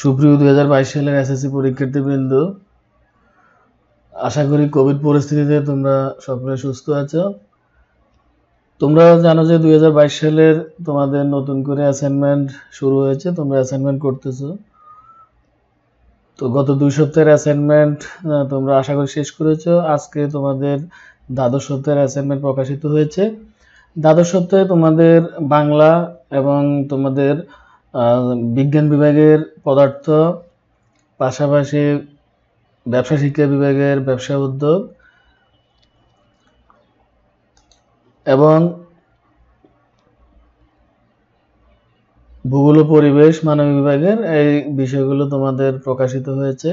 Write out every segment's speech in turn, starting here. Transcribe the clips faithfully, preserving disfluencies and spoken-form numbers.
সুপ্রিয় দুই হাজার বাইশ সালের এসএসসি পরীক্ষার্থীবৃন্দ, আশা করি কোভিড পরিস্থিতিতে তোমরা সকলে সুস্থ আছো। তোমরা জানো যে দুই হাজার বাইশ সালের তোমাদের নতুন করে অ্যাসাইনমেন্ট শুরু হয়েছে, তোমরা অ্যাসাইনমেন্ট করতেছো। তো গত দুই সপ্তাহের অ্যাসাইনমেন্ট তোমরা আশা করি শেষ করেছো। আজকে তোমাদের দ্বাদশ সপ্তাহের অ্যাসাইনমেন্ট প্রকাশিত হয়েছে। দ্বাদশ সপ্তাহে তোমাদের বাংলা এবং তোমাদের বিজ্ঞান বিভাগের পদার্থ, পাশাপাশি ব্যবসা শিক্ষা বিভাগের ব্যবসা উদ্যোগ এবং ভূগোল ও পরিবেশ মানবিক বিভাগের এই বিষয়গুলো তোমাদের প্রকাশিত হয়েছে।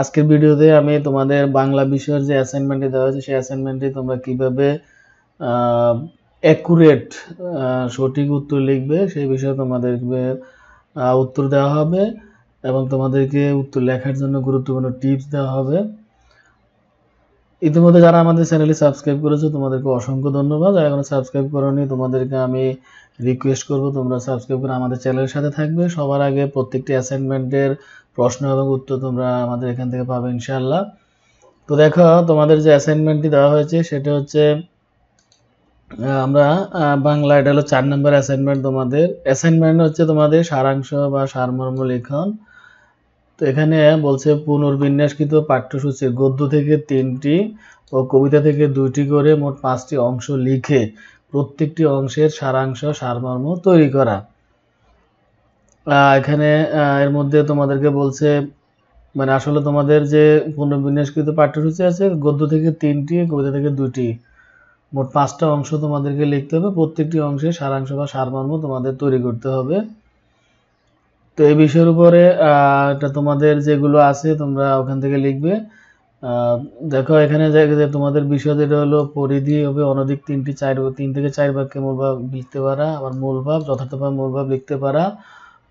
আজকের ভিডিওতে আমি তোমাদের বাংলা বিষয়ের যে অ্যাসাইনমেন্টটি দেওয়া হয়েছে সেই অ্যাসাইনমেন্টটি তোমরা কিভাবে অ্যাকুরেট সঠিক উত্তর লিখবে সেই বিষয়ে তোমাদেরকে উত্তর দেওয়া হবে এবং তোমাদেরকে উত্তর লেখার জন্য গুরুত্বপূর্ণ টিপস দেওয়া হবে। ইতিমধ্যে যারা আমাদের চ্যানেলে সাবস্ক্রাইব করেছো তোমাদেরকে অসংখ্য ধন্যবাদ। যারা এখনো সাবস্ক্রাইব করোনি তোমাদেরকে আমি রিকোয়েস্ট করব তোমরা সাবস্ক্রাইব করে আমাদের চ্যানেলের সাথে থাকবে। সবার আগে প্রত্যেকটি অ্যাসাইনমেন্টের প্রশ্ন এবং উত্তর তোমরা আমাদের এখান থেকে পাবে ইনশাআল্লাহ। তো দেখো, তোমাদের যে অ্যাসাইনমেন্টটি দেওয়া হয়েছে সেটা হচ্ছে আমরা বাংলা, এটা হলো চার নম্বর অ্যাসাইনমেন্ট। তোমাদের অ্যাসাইনমেন্ট হচ্ছে তোমাদের সারাংশ বা সারমর্ম লেখন। তো এখানে বলছে পুনর্বিন্যাসকৃত পাঠ্যসূচির গদ্য থেকে তিনটি ও কবিতা থেকে দুইটি করে মোট পাঁচটি অংশ লিখে প্রত্যেকটি অংশের সারাংশ সারমর্ম তৈরি করা। এখানে এর মধ্যে তোমাদেরকে বলছে মানে আসলে তোমাদের যে পুনর্বিন্যাসকৃত পাঠ্যসূচি আছে গদ্য থেকে তিনটি, কবিতা থেকে দুইটি, মোট পাঁচটা অংশ তোমাদেরকে লিখতে হবে। প্রত্যেকটি অংশে সারাংশ বা সারমর্ম তোমাদের তৈরি করতে হবে। তো এই বিষয়ের উপরে এটা তোমাদের যেগুলো আছে তোমরা ওখান থেকে লিখবে। দেখো এখানে যে তোমাদের বিষয় যেটা হলো পরিধি হবে অনধিক তিনটি চার তিন থেকে চার বাক্যে মূল ভাব লিখতে পারা, আবার মূল ভাব যথার্থভাবে মূল ভাব লিখতে পারা।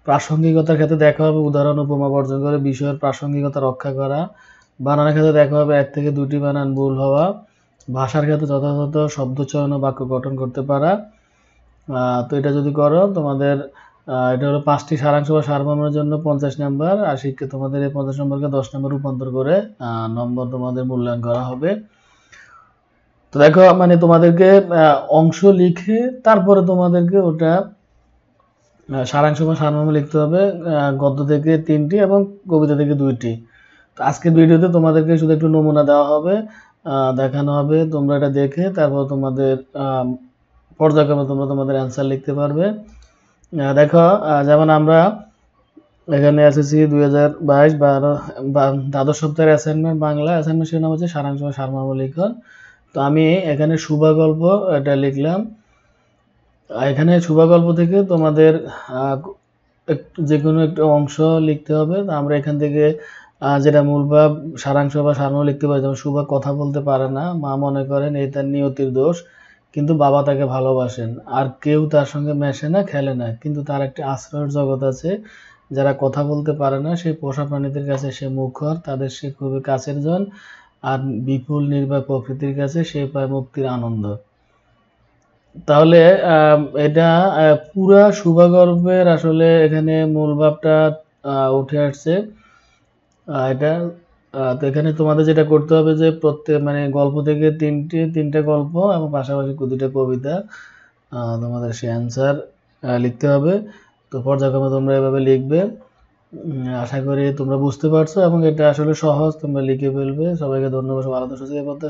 প্রাসঙ্গিকতার ক্ষেত্রে দেখা হবে উদাহরণ উপমা বর্জন করে বিষয়ের প্রাসঙ্গিকতা রক্ষা করা। বানানের ক্ষেত্রে দেখা হবে এক থেকে দুটি বানান ভুল হওয়া। ভাষার ক্ষেত্রে যথাযথ শব্দচয়ন বাক্য গঠন করতে পারা। তো এটা যদি করো তোমাদের এটা হলো পাঁচটি সারাংশ বা সারমর্মের জন্য পঞ্চাশ নাম্বার আর শিক্ষা তোমাদের এই পঞ্চাশ নম্বরকে দশ নম্বর রূপান্তর করে নম্বর তোমাদের মূল্যায়ন করা হবে। তো দেখো মানে তোমাদেরকে অংশ লিখে তারপরে তোমাদেরকে ওটা সারাংশ বা সারমর্ম লিখতে হবে, গদ্য থেকে তিনটি এবং কবিতা থেকে দুইটি। তো আজকের ভিডিওতে তোমাদেরকে শুধু একটু নমুনা দেওয়া হবে, দেখানো হবে, তোমরা এটা দেখে তারপর তোমাদের পর্যায়ক্রমে তোমরা তোমাদের অ্যান্সার লিখতে পারবে। দেখো যেমন আমরা এখানে এসএসসি দুই হাজার বাইশ বারো দ্বাদশ সপ্তাহের অ্যাসাইনমেন্ট বাংলা অ্যাসাইনমেন্ট সেটা হচ্ছে সারাংশ বা সারমর্ম লিখন। তো আমি এখানে শুভা গল্প এটা লিখলাম। এখানে শুভা গল্প থেকে তোমাদের যে কোনো একটা অংশ লিখতে হবে। তো আমরা এখান থেকে যেটা মূল ভাব সারাংশ বা সারমর্ম লিখতে পারে, যেমন সুভা কথা বলতে পারে না, মা মনে করেন এই তার নিয়তির দোষ, কিন্তু বাবা তাকে ভালোবাসেন, আর কেউ তার সঙ্গে মেশে না, খেলে না, কিন্তু তার একটি আশ্রয়ের জগৎ আছে। যারা কথা বলতে পারে না সেই পোষা প্রাণীদের কাছে সে মুখর, তাদের সে খুবই কাছের জন, আর বিপুল নির্ভয় প্রকৃতির কাছে সে পায় মুক্তির আনন্দ। তাহলে এটা পুরা সুভা গল্পের আসলে এখানে মূল ভাবটা উঠে আসছে এটা। তো এখানে তোমাদের যেটা করতে হবে যে প্রত্যেক মানে গল্প থেকে তিনটি তিনটা গল্প এবং পাশাপাশি দুইটা কবিতা তোমাদের সে অ্যান্সার লিখতে হবে। তো পর্যায়ক্রমে তোমরা এভাবে লিখবে। আশা করি তোমরা বুঝতে পারছো এবং এটা আসলে সহজ, তোমরা লিখে ফেলবে। সবাইকে ধন্যবাদ, ভালো থাকো।